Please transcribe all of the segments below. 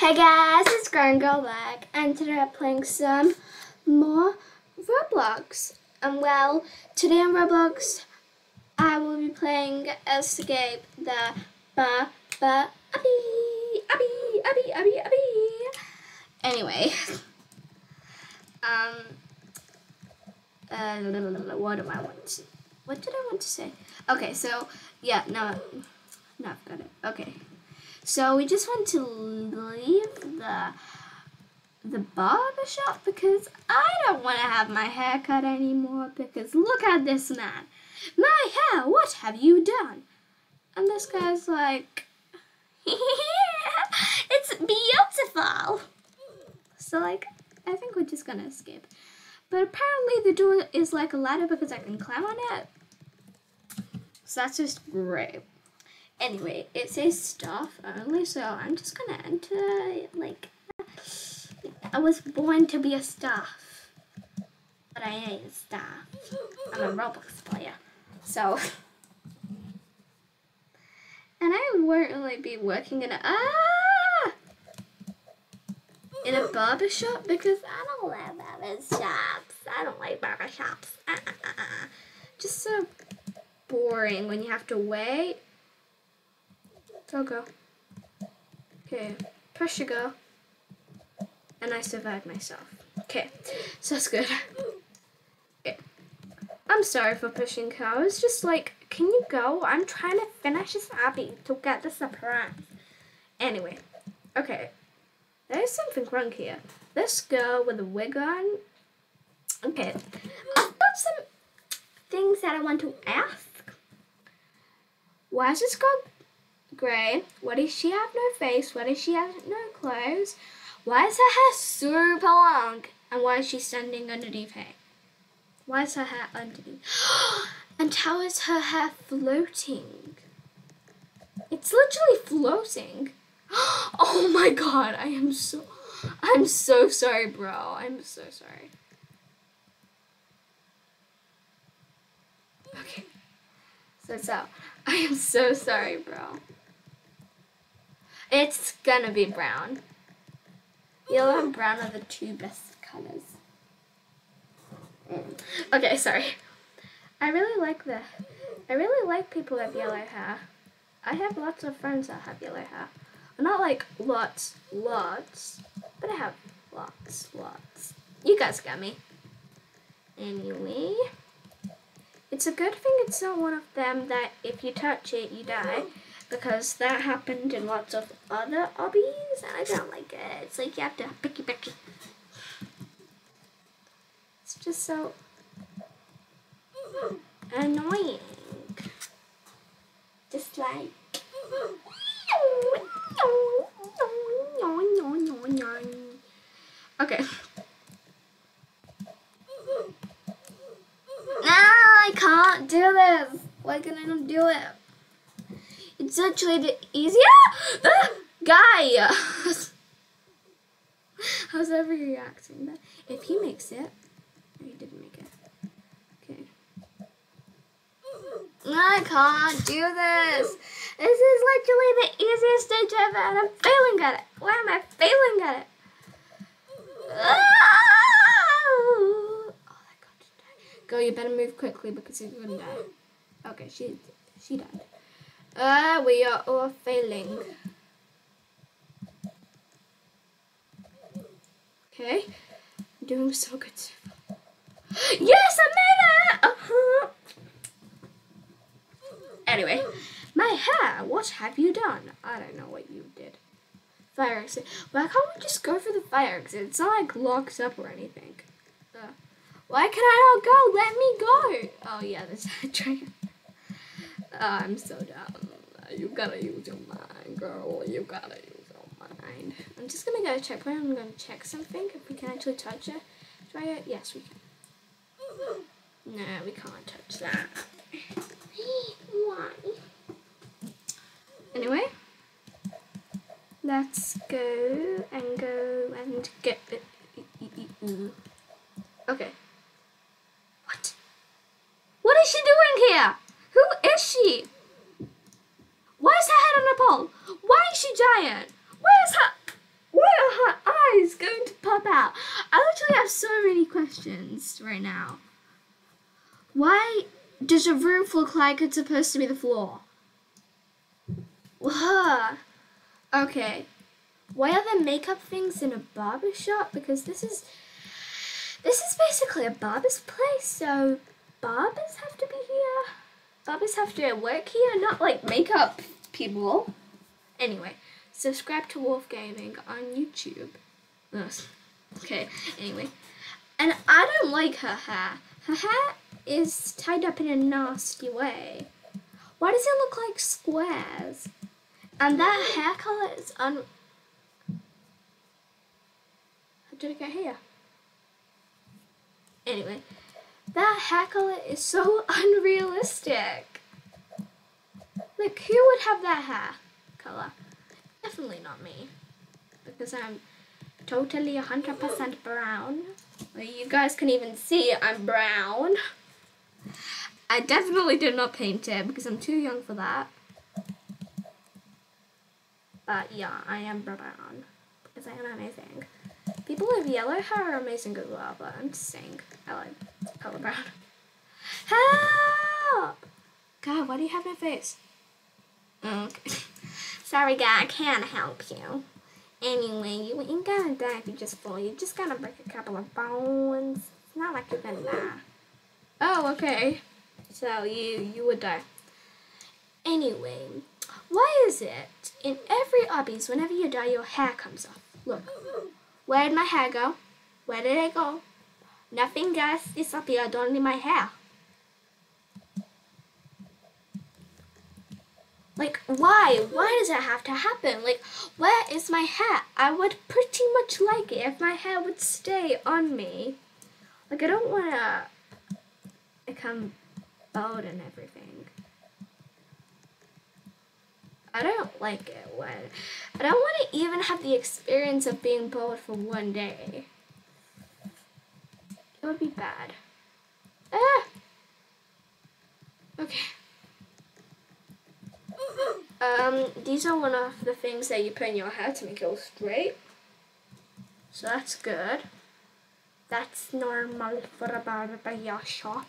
Hey guys, it's Grand Girl Black, and today I'm playing some more Roblox. And well, today on Roblox, I will be playing Escape the Abby. Anyway, what did I want to say? Okay, so yeah, no, I've got it. Okay. So we just want to leave the barber shop because I don't want to have my hair cut anymore, because look at this man. My hair, what have you done? And this guy's like, yeah, it's beautiful. So like, I think we're just gonna escape. But apparently the door is like a ladder because I can climb on it. So that's just great. Anyway, it says staff only, so I'm just gonna enter. Like, I was born to be a staff, but I ain't a staff. I'm a Roblox player, so. And I won't really be working in a barber shop because I don't like barber shops. I don't like barber shops. Just so boring when you have to wait. I'll go. Okay, pressure go. And I survived myself. Okay, so that's good. Okay. I'm sorry for pushing her. I was just like, can you go? I'm trying to finish this Abby to get the surprise. Anyway, okay. There's something wrong here. This girl with a wig on. Okay, I've got some things that I want to ask. Why is this girl grey? What does she have no face? What does she have no clothes? Why is her hair super long? And why is she standing underneath hay? Why is her hair underneath? And how is her hair floating? It's literally floating. Oh my god, I'm so sorry, bro. I'm so sorry. Okay. So it's out. I am so sorry, bro. It's gonna be brown. Yellow and brown are the two best colors. Okay, sorry. I really like people with yellow hair. I have lots of friends that have yellow hair. Not like lots, but I have lots. You guys got me. Anyway, it's a good thing it's not one of them that if you touch it, you die. Because that happened in lots of other obbies, and I don't like it. It's like you have to picky. It's just so annoying. Just like. Okay. No, I can't do this. Why can I not do it? It's actually the easier guy. How's that reacting? That if he makes it, he didn't make it. Okay. I can't do this. This is literally the easiest stage ever, and I'm failing at it. Why am I failing at it? Oh, that got to die. Girl, you better move quickly because you're gonna die. Okay, she died. We are all failing. Okay, I'm doing so good. Yes, I made it! Anyway, my hair, what have you done? I don't know what you did. Fire exit. Why can't we just go for the fire exit? It's not like locked up or anything. Why can I not go? Let me go! Oh yeah, there's a dragon. I'm so down. You gotta use your mind, girl. You gotta use your mind. I'm just gonna go check where I'm gonna check something. If we can actually touch it. Try it? Yes, we can. No, we can't touch that. Why? Anyway, let's go and get it. Okay. What? What is she doing here? Who is she? Why is her head on a pole? Why is she giant? Where's her? is going to pop out. I literally have so many questions right now. Why does a roof look like it's supposed to be the floor? Ugh. Okay. Why are there makeup things in a barber shop? Because this is basically a barber's place, so barbers have to be here. Barbers have to work here, not like makeup people. Anyway, subscribe to Wolf Gaming on YouTube. Okay, anyway. And I don't like her hair. Her hair is tied up in a nasty way. Why does it look like squares? And that hair color is How did it get here? Anyway, that hair color is so unrealistic. Like, who would have that hair color? Definitely not me, because I'm totally 100% brown. Well, you guys can even see I'm brown. I definitely did not paint it because I'm too young for that. But yeah, I am brown because I am amazing. People with yellow hair are amazing as well, but I'm just saying I like color brown. Help! God, why do you have no face? Oh, okay. Sorry, guy, I can't help you. Anyway, you ain't gonna die if you just fall. You're just gonna break a couple of bones. It's not like you're gonna die. Oh, okay. So you would die. Anyway, why is it in every obbies, whenever you die, your hair comes off? Look. Where did my hair go? Where did it go? Nothing, guys. Disappeared. Only my hair. Like, why? Why does it have to happen? Like, where is my hair? I would pretty much like it if my hair would stay on me. Like, I don't want to become bald and everything. I don't like it when... I don't want to even have the experience of being bald for one day. It would be bad. Ah! Okay. These are one of the things that you put in your hair to make it all straight. So that's good. That's normal for a barber shop.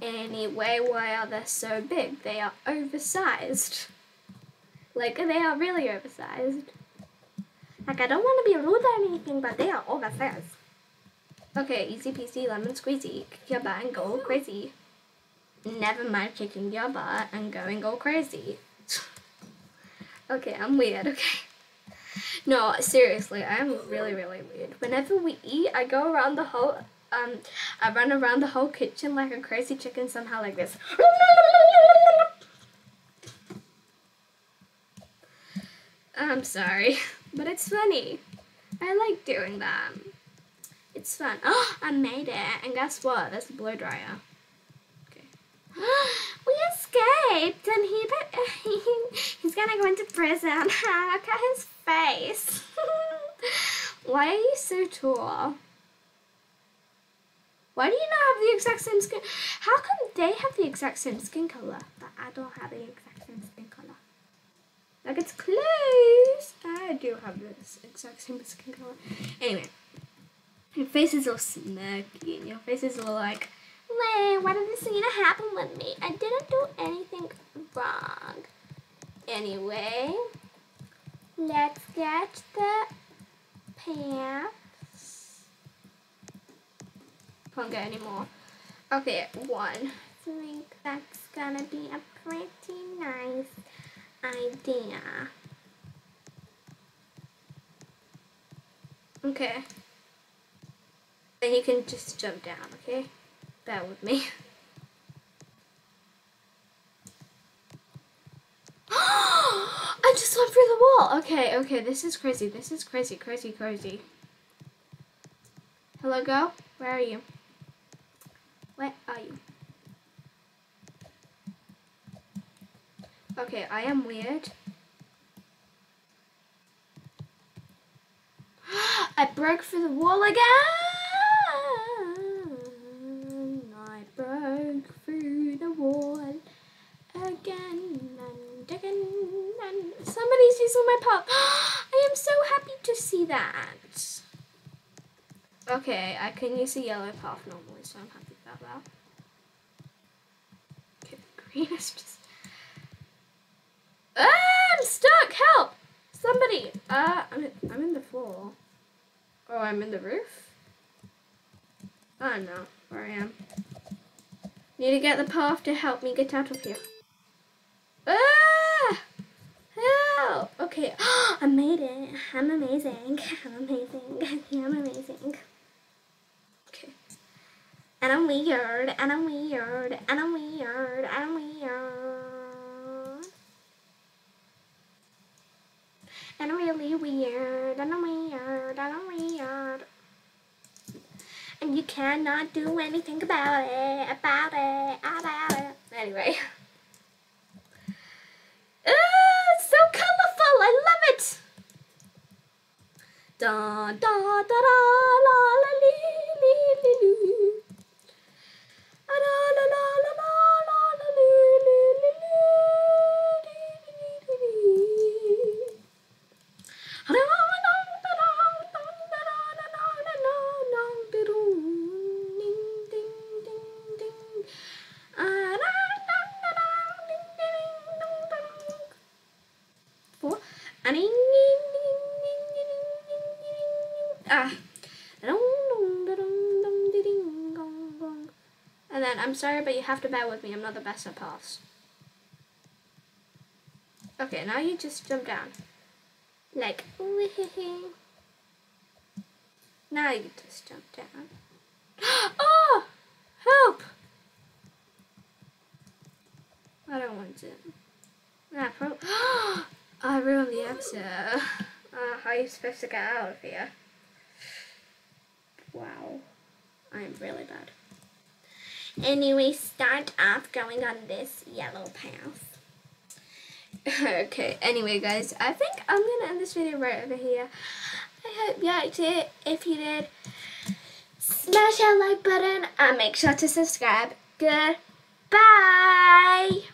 Anyway, why are they so big? They are oversized. Like, they are really oversized. Like, I don't want to be rude or anything, but they are oversized. Okay, easy peasy, lemon squeezy. Kick your butt and go all crazy. Never mind kicking your butt and going all crazy. Okay, I'm weird, okay? No, seriously, I'm really, really weird. Whenever we eat, I go around the whole, I run around the whole kitchen like a crazy chicken somehow like this. I'm sorry, but it's funny. I like doing that. It's fun. Oh, I made it, and guess what? That's a blow dryer. We escaped, and he's gonna go into prison. Look at his face. Why are you so tall? Why do you not have the exact same skin? How come they have the exact same skin color, but I don't have the exact same skin color? Like, it's close. I do have this exact same skin color. Anyway, your face is all smirky, and your face is all like, why did this need to happen with me? I didn't do anything wrong. Anyway, let's get the pants. Can't get any more. Okay, one. I think that's gonna be a pretty nice idea. Okay. Then you can just jump down, okay? Bear with me. I just went through the wall. Okay, okay, this is crazy. This is crazy, crazy, crazy. Hello, girl. Where are you? Where are you? Okay, I am weird. I broke through the wall again. Through the wall again and again, and somebody's using my pop. I am so happy to see that. Okay, I can use the yellow path normally, so I'm happy about that. Okay, green is just... Ah, I'm stuck! Help! Somebody! I'm in the floor. Oh, I'm in the roof? I don't know where I am. Need to get the path to help me get out of here. Ah! Help! Okay, I made it. I'm amazing. I'm amazing. I'm amazing. Okay. And I'm weird. And I'm weird. And I'm weird. And I'm weird. And I'm really weird. And I'm weird. And I'm weird. And you cannot do anything about it. About it. About it. Anyway. So colorful, I love it. Da da da da la la li li li li. Da la la la la la la li li li li. Da da da da da da da da da ding ding ding ding. And then, I'm sorry, but you have to bear with me. I'm not the best at paths. Okay, now you just jump down. Like, wee-hee-hee. Now you just jump down. Oh! Help! I don't want it. Nah, probably... I ruined the exit. How are you supposed to get out of here? Wow. I am really bad. Anyway, start off going on this yellow path. Okay, anyway guys, I think I'm going to end this video right over here. I hope you liked it. If you did, smash that like button and make sure to subscribe. Goodbye!